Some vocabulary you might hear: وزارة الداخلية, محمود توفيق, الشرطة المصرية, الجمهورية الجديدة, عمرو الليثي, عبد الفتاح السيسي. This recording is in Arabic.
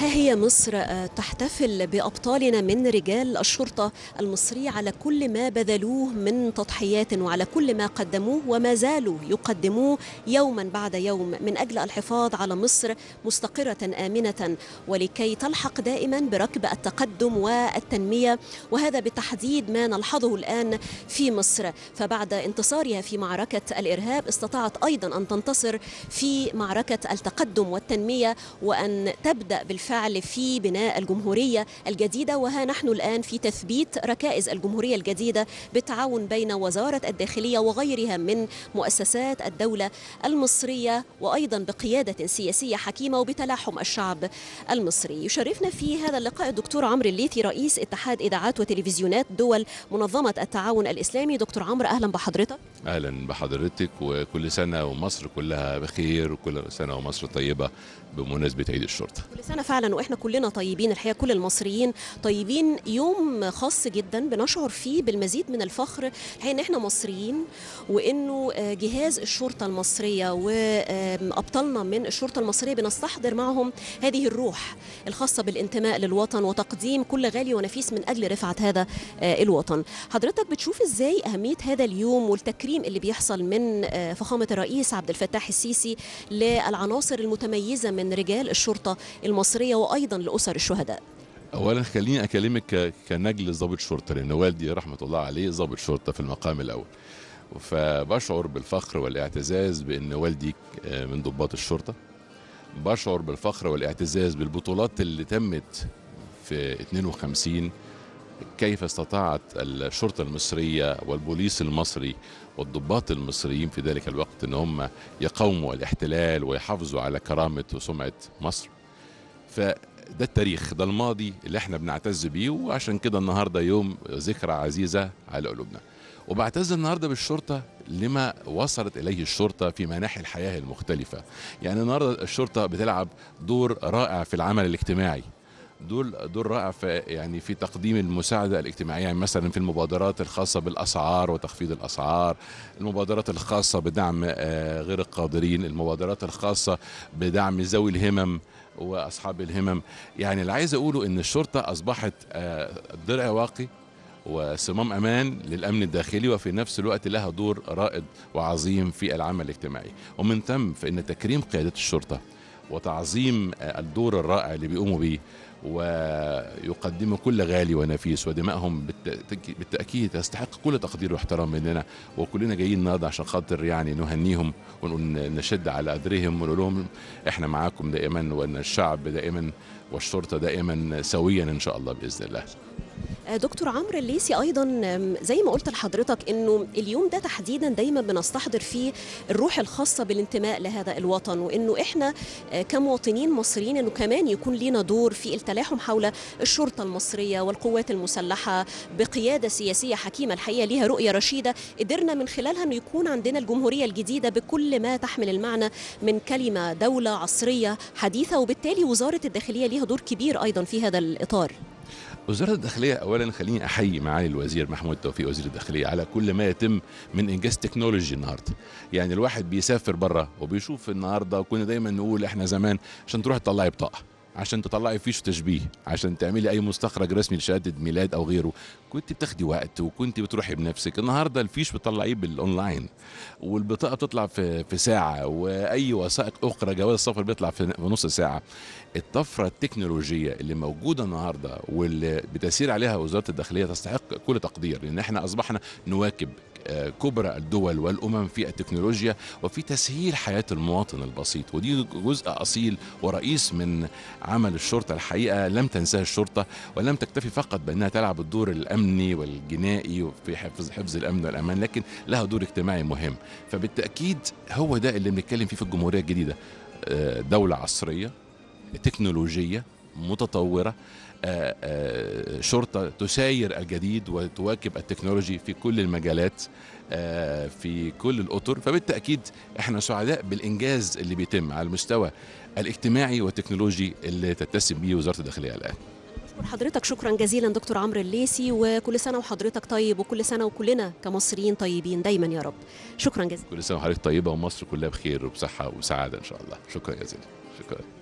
ها هي مصر تحتفل بأبطالنا من رجال الشرطة المصري على كل ما بذلوه من تضحيات وعلى كل ما قدموه وما زالوا يقدموه يوما بعد يوم من أجل الحفاظ على مصر مستقرة آمنة، ولكي تلحق دائما بركب التقدم والتنمية، وهذا بالتحديد ما نلحظه الآن في مصر. فبعد انتصارها في معركة الإرهاب استطاعت أيضا أن تنتصر في معركة التقدم والتنمية، وأن تبدأ بالفعل في بناء الجمهورية الجديدة. وها نحن الآن في تثبيت ركائز الجمهورية الجديدة بالتعاون بين وزارة الداخلية وغيرها من مؤسسات الدولة المصرية، وأيضا بقيادة سياسية حكيمة وبتلاحم الشعب المصري. يشرفنا في هذا اللقاء الدكتور عمرو الليثي، رئيس اتحاد إذاعات وتلفزيونات دول منظمة التعاون الإسلامي. دكتور عمرو، أهلا بحضرتك. أهلا بحضرتك، وكل سنة ومصر كلها بخير، وكل سنة ومصر طيبة بمناسبة عيد الشرطة. كل سنة فعلا وإحنا كلنا طيبين الحقيقة، كل المصريين طيبين. يوم خاص جدا بنشعر فيه بالمزيد من الفخر حين إحنا مصريين، وإنه جهاز الشرطة المصرية وأبطالنا من الشرطة المصرية بنستحضر معهم هذه الروح الخاصة بالانتماء للوطن وتقديم كل غالي ونفيس من أجل رفعة هذا الوطن. حضرتك بتشوف إزاي أهمية هذا اليوم والتكريم اللي بيحصل من فخامة الرئيس عبد الفتاح السيسي للعناصر المتميزة من رجال الشرطة المصرية وأيضا لأسر الشهداء؟ أولا خليني أكلمك كنجل ضابط شرطة، لأن والدي رحمة الله عليه ضابط شرطة في المقام الأول، فبشعر بالفخر والاعتزاز بأن والدي من ضباط الشرطة. بشعر بالفخر والاعتزاز بالبطولات اللي تمت في 52، كيف استطاعت الشرطة المصرية والبوليس المصري والضباط المصريين في ذلك الوقت ان هم يقاوموا الاحتلال ويحافظوا على كرامة وسمعة مصر. فده التاريخ، ده الماضي اللي احنا بنعتز بيه، وعشان كده النهارده يوم ذكرى عزيزة على قلوبنا. وبعتز النهارده بالشرطة لما وصلت اليه الشرطة في مناحي الحياة المختلفة. يعني النهارده الشرطة بتلعب دور رائع في العمل الاجتماعي، دول رائع في تقديم المساعدة الاجتماعية، يعني مثلا في المبادرات الخاصة بالأسعار وتخفيض الأسعار، المبادرات الخاصة بدعم غير القادرين، المبادرات الخاصة بدعم ذوي الهمم وأصحاب الهمم. يعني اللي عايز أقوله إن الشرطة أصبحت درع واقي وصمام أمان للأمن الداخلي، وفي نفس الوقت لها دور رائد وعظيم في العمل الاجتماعي. ومن ثم فإن تكريم قيادات الشرطة وتعظيم الدور الرائع اللي بيقوموا بيه ويقدموا كل غالي ونفيس، ودمائهم بالتأكيد تستحق كل تقدير واحترام مننا. وكلنا جايين النهارده عشان خاطر يعني نهنيهم ونشد على قدرهم ونقول لهم احنا معاكم دائما، وان الشعب دائما والشرطة دائما سويا ان شاء الله بإذن الله. دكتور عمرو الليثي، أيضا زي ما قلت لحضرتك أنه اليوم ده تحديدا دايما بنستحضر فيه الروح الخاصة بالانتماء لهذا الوطن، وأنه إحنا كمواطنين مصريين أنه كمان يكون لينا دور في التلاحم حول الشرطة المصرية والقوات المسلحة بقيادة سياسية حكيمة الحقيقة ليها رؤية رشيدة، قدرنا من خلالها أنه يكون عندنا الجمهورية الجديدة بكل ما تحمل المعنى من كلمة دولة عصرية حديثة، وبالتالي وزارة الداخلية ليها دور كبير أيضا في هذا الإطار. وزارة الداخلية أولا خليني أحيي معالي الوزير محمود توفيق وزير الداخلية على كل ما يتم من إنجاز تكنولوجي النهاردة. يعني الواحد بيسافر بره وبيشوف النهاردة، وكنا دايما نقول احنا زمان عشان تروح تطلعي بطاقة، عشان تطلعي فيش تشبيه، عشان تعملي اي مستخرج رسمي لشهاده ميلاد او غيره كنت بتاخدي وقت وكنت بتروحي بنفسك. النهارده الفيش بتطلعيه بالاونلاين، والبطاقه بتطلع في ساعه، واي وثائق اخرى جواز سفر بيطلع في نص ساعه. الطفره التكنولوجيه اللي موجوده النهارده واللي بتسير عليها وزاره الداخليه تستحق كل تقدير، لان احنا اصبحنا نواكب كبرى الدول والأمم في التكنولوجيا وفي تسهيل حياة المواطن البسيط. ودي جزء أصيل ورئيس من عمل الشرطة الحقيقة، لم تنساه الشرطة، ولم تكتفي فقط بأنها تلعب الدور الأمني والجنائي وفي حفظ الأمن والأمان، لكن لها دور اجتماعي مهم. فبالتأكيد هو ده اللي بنتكلم فيه في الجمهورية الجديدة، دولة عصرية تكنولوجية متطورة، شرطة تساير الجديد وتواكب التكنولوجي في كل المجالات، في كل الأطر. فبالتأكيد احنا سعداء بالإنجاز اللي بيتم على المستوى الاجتماعي والتكنولوجي اللي تتسم به وزارة الداخلية الآن. حضرتك شكرا جزيلا دكتور عمرو الليثي، وكل سنة وحضرتك طيب، وكل سنة وكلنا كمصريين طيبين دايما يا رب. شكرا جزيلا. كل سنة وحضرتك طيبة ومصر كلها بخير وبصحة وسعادة إن شاء الله. شكرا جزيلا. شكرا.